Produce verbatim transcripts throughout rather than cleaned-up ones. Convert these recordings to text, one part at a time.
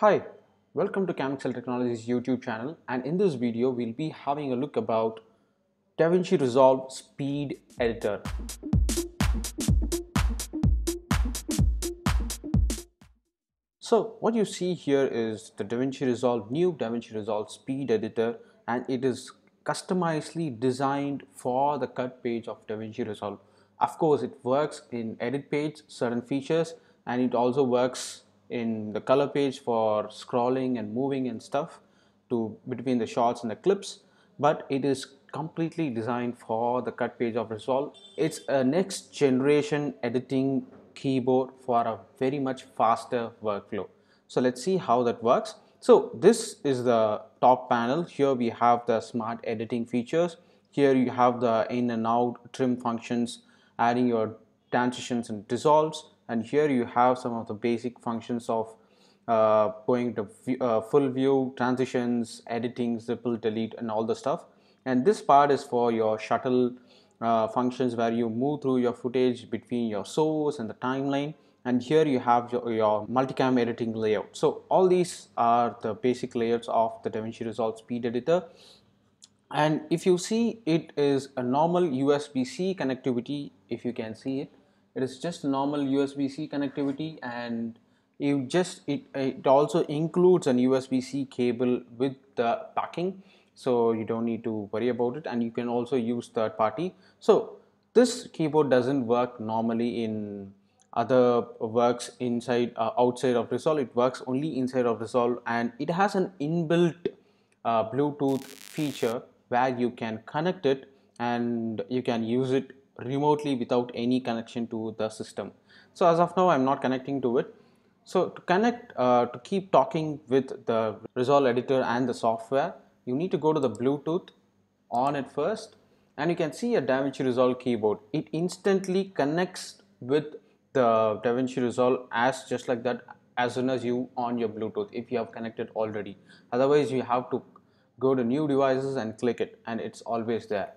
Hi, welcome to Camixel Technologies YouTube channel, and in this video we'll be having a look about DaVinci Resolve Speed Editor. So what you see here is the DaVinci Resolve, new DaVinci Resolve Speed Editor, and it is customizedly designed for the cut page of DaVinci Resolve. Of course, it works in edit page, certain features, and it also works in the color page for scrolling and moving and stuff to between the shots and the clips, but it is completely designed for the cut page of Resolve. It's a next generation editing keyboard for a very much faster workflow. So let's see how that works. So this is the top panel. Here we have the smart editing features. Here you have the in and out, trim functions, adding your transitions and dissolves. And here you have some of the basic functions of uh, going to view, uh, full view, transitions, editing, ripple, delete, and all the stuff. And this part is for your shuttle uh, functions, where you move through your footage between your source and the timeline. And here you have your, your multicam editing layout. So all these are the basic layouts of the DaVinci Resolve Speed Editor. And if you see, it is a normal U S B C connectivity. If you can see it, it is just normal U S B C connectivity, and you just it, it also includes an U S B C cable with the backing, so you don't need to worry about it, and you can also use third party. So this keyboard doesn't work normally in other works inside uh, outside of Resolve. It works only inside of Resolve, and it has an inbuilt uh, Bluetooth feature where you can connect it and you can use it remotely without any connection to the system. So as of now, I'm not connecting to it. So to connect, uh, to keep talking with the Resolve editor and the software, you need to go to the Bluetooth on it first, and you can see a DaVinci Resolve keyboard. It instantly connects with the DaVinci Resolve as just like that as soon as you on your Bluetooth, if you have connected already. Otherwise, you have to go to new devices and click it, and it's always there.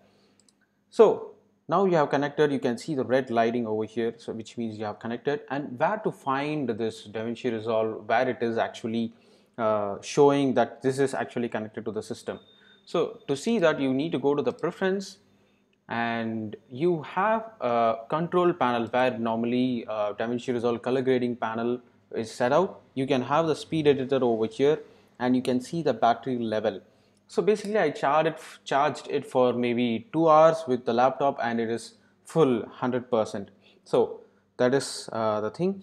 So now you have connected. You can see the red lighting over here, so which means you have connected. And where to find this DaVinci Resolve, where it is actually uh, showing that this is actually connected to the system. So to see that, you need to go to the preference, and you have a control panel where normally uh, DaVinci Resolve color grading panel is set out. You can have the speed editor over here, and you can see the battery level. So basically, I charged it, charged it for maybe two hours with the laptop, and it is full one hundred percent. So that is uh, the thing.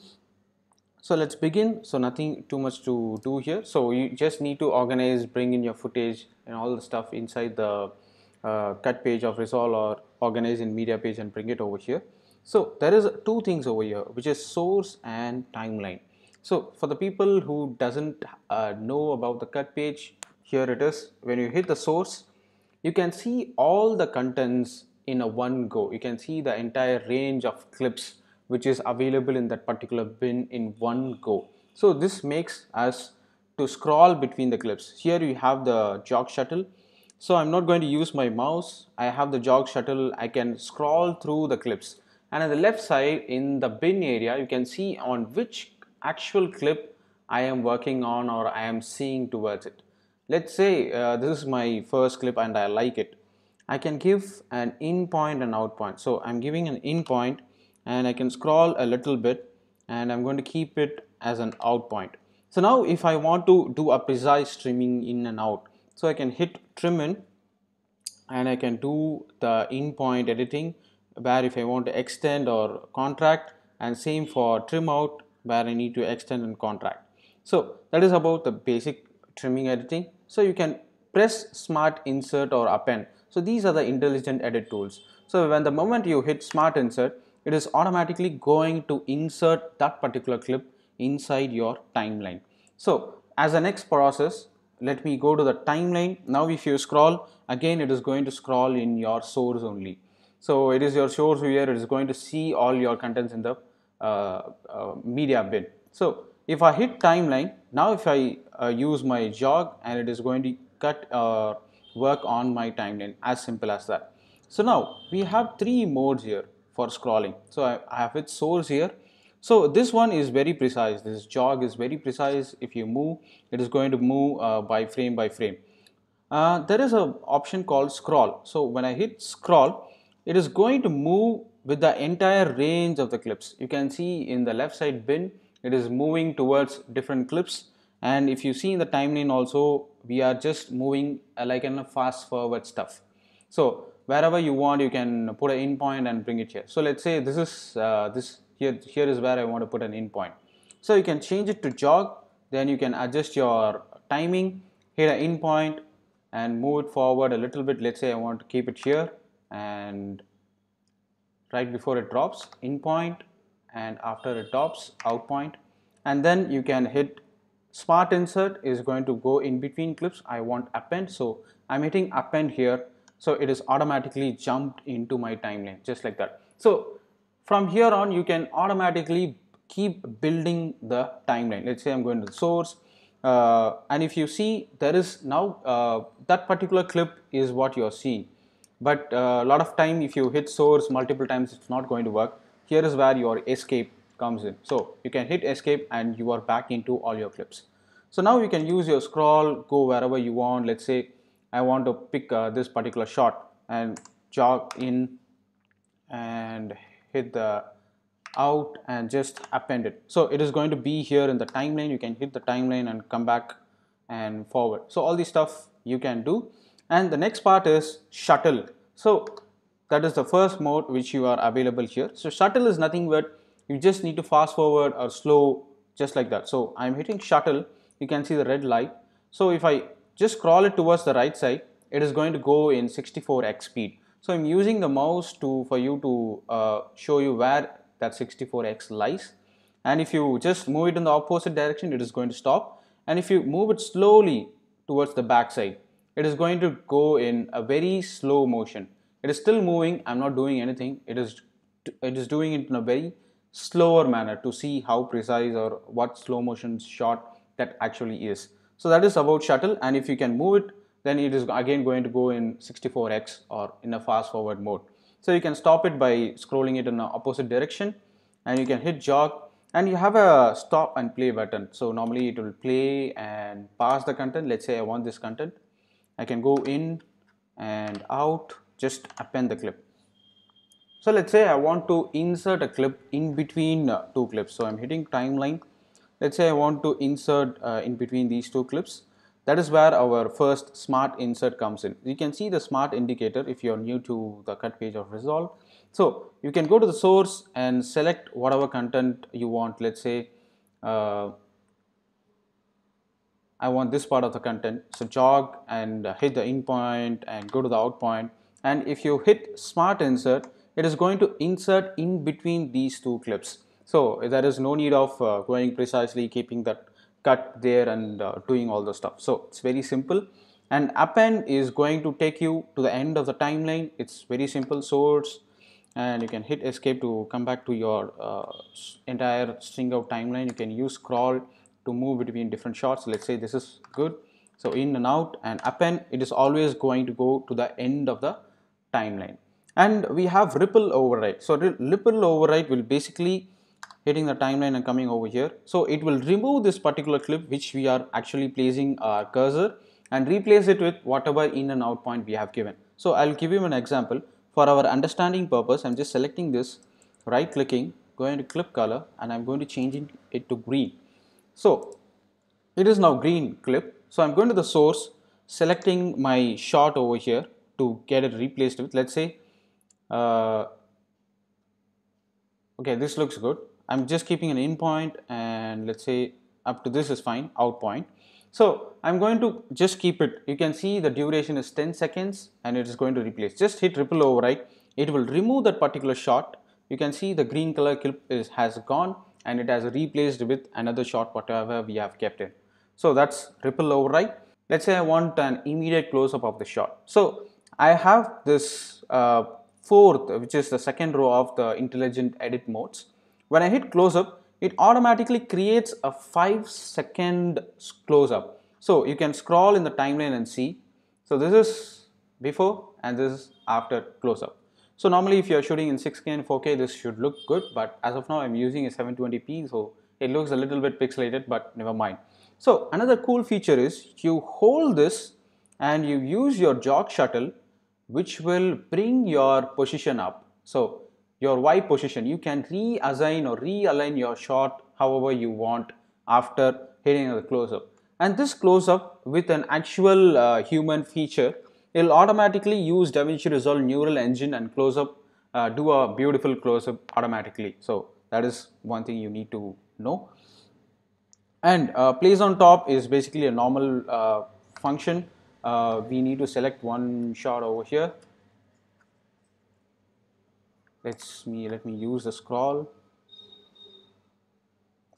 So let's begin. So nothing too much to do here. So you just need to organize, bring in your footage and all the stuff inside the uh, cut page of Resolve, or organize in media page and bring it over here. So there is two things over here, which is source and timeline. So for the people who doesn't uh, know about the cut page, here it is. When you hit the source, you can see all the contents in a one go. You can see the entire range of clips which is available in that particular bin in one go. So this makes us to scroll between the clips. Here you have the jog shuttle. So I'm not going to use my mouse. I have the jog shuttle. I can scroll through the clips. And on the left side in the bin area, you can see on which actual clip I am working on or I am seeing towards it. Let's say uh, this is my first clip and I like it. I can give an in point and out point. So I'm giving an in point, and I can scroll a little bit, and I'm going to keep it as an out point. So now if I want to do a precise trimming in and out, so I can hit trim in, and I can do the in point editing, where if I want to extend or contract, and same for trim out, where I need to extend and contract. So that is about the basic trimming editing. So you can press smart insert or append. So these are the intelligent edit tools. So when the moment you hit smart insert, it is automatically going to insert that particular clip inside your timeline. So as a next process, let me go to the timeline. Now if you scroll again, it is going to scroll in your source only. So it is your source here. It is going to see all your contents in the uh, uh, media bin. So if I hit timeline, now if I uh, use my jog, and it is going to cut uh, work on my timeline, as simple as that. So now we have three modes here for scrolling. So I, I have its source here. So this one is very precise, this jog is very precise. If you move, it is going to move uh, by frame by frame. Uh, there is an option called scroll. So when I hit scroll, it is going to move with the entire range of the clips. You can see in the left side bin, it is moving towards different clips. And if you see in the timeline also, we are just moving like in a fast forward stuff. So wherever you want, you can put an in point and bring it here. So let's say this is uh, this here, here is where I want to put an in point. So you can change it to jog, then you can adjust your timing, hit an in point and move it forward a little bit. Let's say I want to keep it here and right before it drops, in point, and after it drops, out point. And then you can hit Smart Insert is going to go in between clips. I want append, so I'm hitting append here, so it is automatically jumped into my timeline just like that. So from here on, you can automatically keep building the timeline. Let's say I'm going to the source, uh, and if you see, there is now uh, that particular clip is what you're seeing. But a uh, lot of time, if you hit source multiple times, it's not going to work. Here is where your escape comes in. So you can hit escape and you are back into all your clips. So now you can use your scroll, go wherever you want. Let's say I want to pick uh, this particular shot and jog in and hit the out and just append it. So it is going to be here in the timeline. You can hit the timeline and come back and forward. So all this stuff you can do. And the next part is shuttle. So that is the first mode which you are available here. So shuttle is nothing but you just need to fast forward or slow just like that. So I'm hitting shuttle. You can see the red light. So if I just scroll it towards the right side, it is going to go in sixty-four x speed. So I'm using the mouse to for you to uh, show you where that sixty-four x lies. And if you just move it in the opposite direction, it is going to stop. And if you move it slowly towards the back side, it is going to go in a very slow motion. It is still moving. I'm not doing anything. It is it is doing it in a very slower manner to see how precise or what slow motion shot that actually is. So that is about shuttle. And if you can move it, then it is again going to go in sixty-four x or in a fast forward mode. So you can stop it by scrolling it in the opposite direction, and you can hit jog, and you have a stop and play button. So normally it will play and pass the content. Let's say I want this content. I can go in and out, just append the clip. So let's say I want to insert a clip in between uh, two clips. So I'm hitting timeline. Let's say I want to insert uh, in between these two clips. That is where our first smart insert comes in. You can see the smart indicator if you're new to the Cut Page or Resolve. So you can go to the source and select whatever content you want. Let's say uh, I want this part of the content. So jog and hit the in point and go to the out point. And if you hit smart insert, it is going to insert in between these two clips. So there is no need of uh, going precisely, keeping that cut there and uh, doing all the stuff. So it's very simple. And append is going to take you to the end of the timeline. It's very simple source, and you can hit escape to come back to your uh, entire string of timeline. You can use scroll to move between different shots. Let's say this is good. So in and out and append, it is always going to go to the end of the timeline. And we have ripple override. So ripple override will basically hitting the timeline and coming over here. So it will remove this particular clip which we are actually placing our cursor and replace it with whatever in and out point we have given. So I'll give you an example. For our understanding purpose, I'm just selecting this, right clicking, going to clip color, and I'm going to change it to green. So it is now green clip. So I'm going to the source, selecting my shot over here to get it replaced with, let's say, Uh, okay, this looks good. I'm just keeping an in point, and let's say up to this is fine, out point. So I'm going to just keep it. You can see the duration is ten seconds and it is going to replace. Just hit ripple override. It will remove that particular shot. You can see the green color clip is, has gone, and it has replaced with another shot whatever we have kept in. So that's ripple override. Let's say I want an immediate close-up of the shot. So I have this uh, fourth, which is the second row of the intelligent edit modes. When I hit close up, it automatically creates a five second close up. So you can scroll in the timeline and see. So this is before and this is after close up. So normally if you're shooting in six K and four K, this should look good, but as of now I'm using a seven twenty p, so it looks a little bit pixelated, but never mind. So another cool feature is you hold this and you use your jog shuttle, which will bring your position up. So your Y position, you can reassign or realign your shot however you want after hitting the close-up. And this close-up with an actual uh, human feature, it'll automatically use DaVinci Resolve Neural Engine and close-up, uh, do a beautiful close-up automatically. So that is one thing you need to know. And uh, place on top is basically a normal uh, function. Uh, we need to select one shot over here. Let's me let me use the scroll.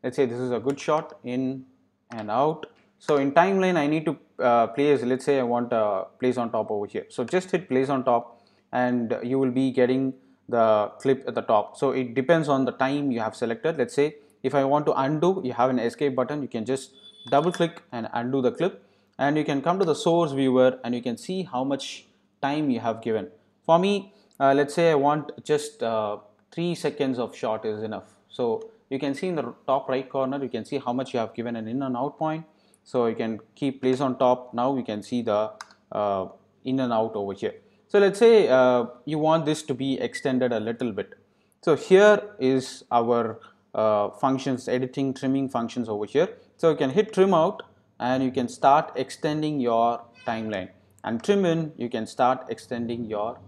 Let's say this is a good shot, in and out. So in timeline, I need to uh, place. Let's say I want a place on top over here. So just hit place on top, and you will be getting the clip at the top. So it depends on the time you have selected. Let's say if I want to undo, you have an escape button. You can just double click and undo the clip. And you can come to the source viewer and you can see how much time you have given. For me, uh, let's say I want just uh, three seconds of shot is enough. So you can see in the top right corner, you can see how much you have given an in and out point. So you can keep place on top. Now you can see the uh, in and out over here. So let's say uh, you want this to be extended a little bit. So here is our uh, functions, editing, trimming functions over here. So you can hit trim out. And you can start extending your timeline, and trim in, you can start extending your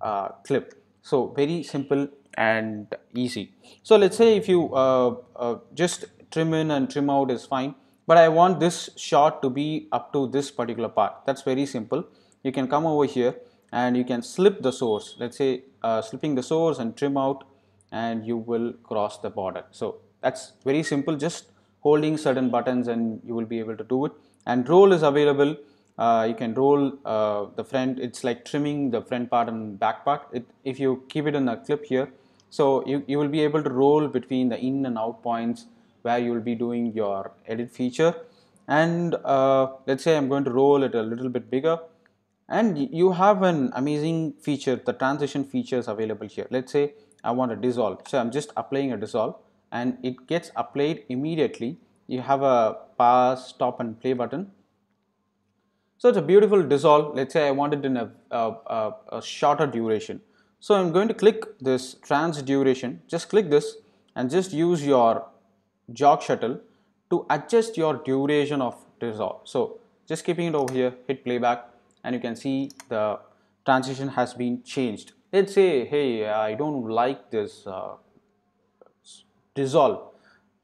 uh, clip. So very simple and easy. So let's say if you uh, uh, just trim in and trim out is fine, but I want this shot to be up to this particular part. That's very simple. You can come over here and you can slip the source. Let's say uh, slipping the source and trim out, and you will cross the border. So that's very simple. Just holding certain buttons and you will be able to do it. And roll is available. Uh, you can roll uh, the front. It's like trimming the front part and back part. It, if you keep it in a clip here, so you, you will be able to roll between the in and out points where you will be doing your edit feature. And uh, let's say I'm going to roll it a little bit bigger. And you have an amazing feature, the transition features available here. Let's say I want a dissolve. So I'm just applying a dissolve. And it gets applied immediately. You have a pause, stop and play button. So it's a beautiful dissolve. Let's say I want it in a, a, a, a shorter duration. So I'm going to click this trans duration. Just click this and just use your jog shuttle to adjust your duration of dissolve. So just keeping it over here, hit playback, and you can see the transition has been changed. Let's say, hey, I don't like this uh, dissolve.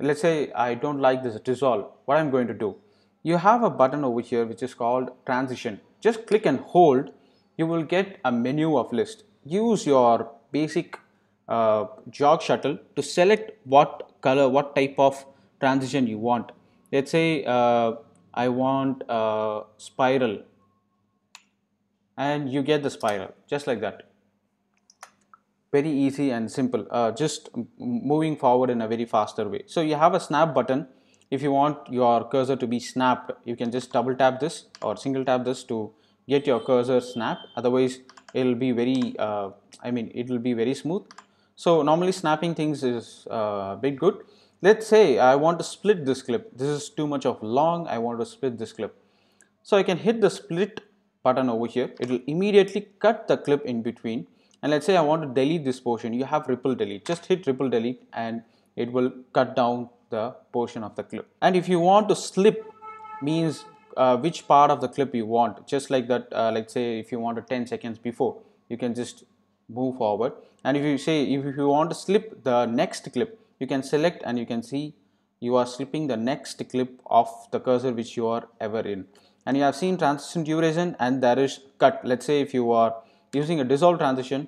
Let's say I don't like this dissolve. What I'm going to do, you have a button over here which is called transition. Just click and hold. You will get a menu of list. Use your basic uh, jog shuttle to select what color, what type of transition you want. Let's say uh, I want a spiral, and you get the spiral just like that. Very easy and simple, uh, just moving forward in a very faster way. So you have a snap button. If you want your cursor to be snapped, you can just double tap this or single tap this to get your cursor snapped. Otherwise, it'll be very, uh, I mean, it'll be very smooth. So normally snapping things is uh, a bit good. Let's say I want to split this clip. This is too much of long. I want to split this clip. So I can hit the split button over here. It'll immediately cut the clip in between. And let's say I want to delete this portion. You have ripple delete. Just hit ripple delete and it will cut down the portion of the clip. And if you want to slip, means uh, which part of the clip you want. Just like that, uh, let's say if you want to ten seconds before, you can just move forward. And if you say, if you want to slip the next clip, you can select and you can see you are slipping the next clip of the cursor which you are ever in. And you have seen transition duration and there is cut. Let's say if you are using a dissolve transition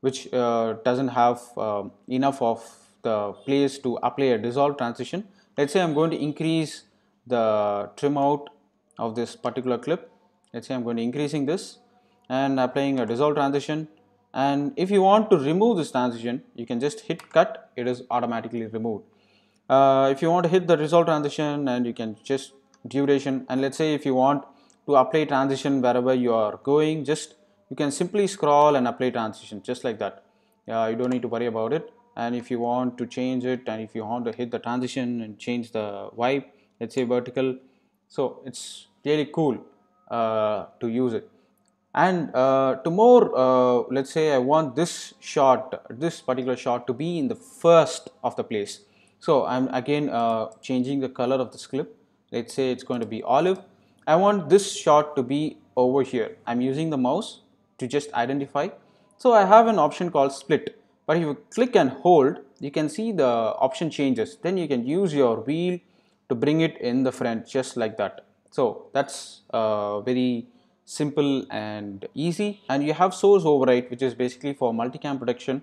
which uh, doesn't have uh, enough of the place to apply a dissolve transition. Let's say I'm going to increase the trim out of this particular clip. Let's say I'm going to increasing this and applying a dissolve transition. And if you want to remove this transition, you can just hit cut, it is automatically removed. Uh, if you want to hit the dissolve transition and you can just duration, and let's say if you want to apply transition wherever you are going, just you can simply scroll and apply transition just like that. Uh, you don't need to worry about it. And if you want to change it, and if you want to hit the transition and change the vibe, let's say vertical, so it's really cool uh, to use it. And uh, to more, uh, let's say I want this shot, this particular shot to be in the first of the place. So I'm again uh, changing the color of this clip. Let's say it's going to be olive. I want this shot to be over here. I'm using the mouse to just identify. So I have an option called split. But if you click and hold, you can see the option changes. Then you can use your wheel to bring it in the front just like that. So that's uh, very simple and easy. And you have source override, which is basically for multicam production.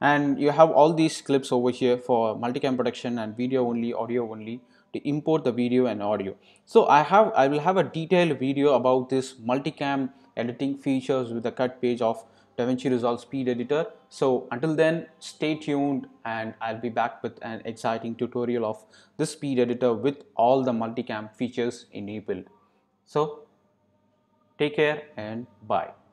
And you have all these clips over here for multicam production and video only, audio only, to import the video and audio. So I have, I will have a detailed video about this multicam editing features with the cut page of DaVinci Resolve Speed Editor. So until then, stay tuned, and I'll be back with an exciting tutorial of this speed editor with all the multicam features enabled. So take care and bye.